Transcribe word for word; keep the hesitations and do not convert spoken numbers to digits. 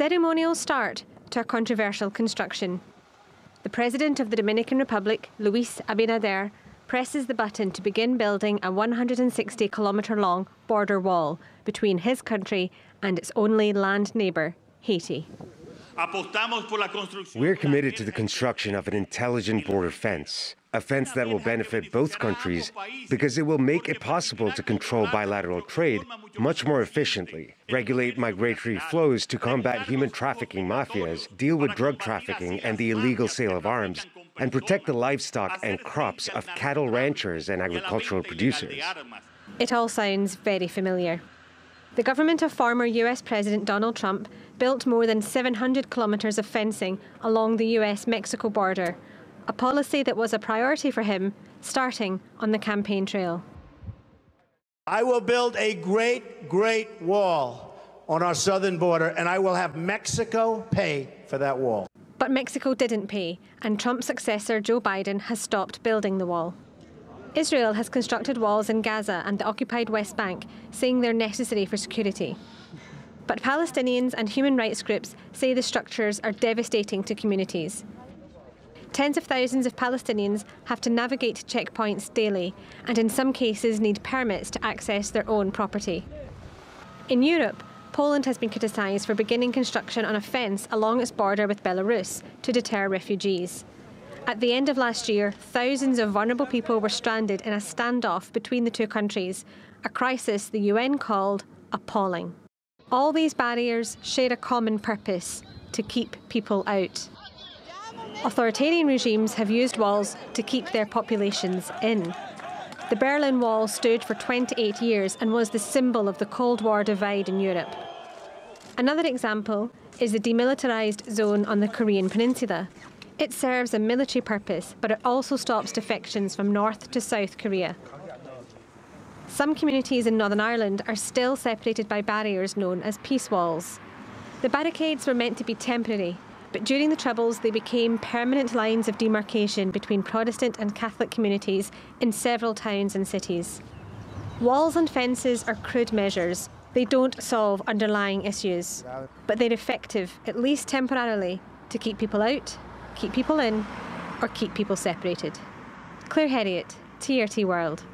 ceremonial start to a controversial construction. The President of the Dominican Republic, Luis Abinader, presses the button to begin building a one hundred sixty kilometre long border wall between his country and its only land neighbour, Haiti. We're committed to the construction of an intelligent border fence, a fence that will benefit both countries because it will make it possible to control bilateral trade much more efficiently, regulate migratory flows to combat human trafficking mafias, deal with drug trafficking and the illegal sale of arms, and protect the livestock and crops of cattle ranchers and agricultural producers. It all sounds very familiar. The government of former U S President Donald Trump built more than seven hundred kilometres of fencing along the U S Mexico border, a policy that was a priority for him, starting on the campaign trail. I will build a great, great wall on our southern border, and I will have Mexico pay for that wall. But Mexico didn't pay, and Trump's successor, Joe Biden, has stopped building the wall. Israel has constructed walls in Gaza and the occupied West Bank, saying they're necessary for security. But Palestinians and human rights groups say the structures are devastating to communities. Tens of thousands of Palestinians have to navigate checkpoints daily and in some cases need permits to access their own property. In Europe, Poland has been criticised for beginning construction on a fence along its border with Belarus to deter refugees. At the end of last year, thousands of vulnerable people were stranded in a standoff between the two countries, a crisis the U N called appalling. All these barriers share a common purpose: to keep people out. Authoritarian regimes have used walls to keep their populations in. The Berlin Wall stood for twenty-eight years and was the symbol of the Cold War divide in Europe. Another example is the demilitarised zone on the Korean Peninsula. It serves a military purpose, but it also stops defections from North to South Korea. Some communities in Northern Ireland are still separated by barriers known as peace walls. The barricades were meant to be temporary, but during the Troubles they became permanent lines of demarcation between Protestant and Catholic communities in several towns and cities. Walls and fences are crude measures. They don't solve underlying issues, but they're effective, at least temporarily, to keep people out, keep people in, or keep people separated. Claire Herriot, T R T World.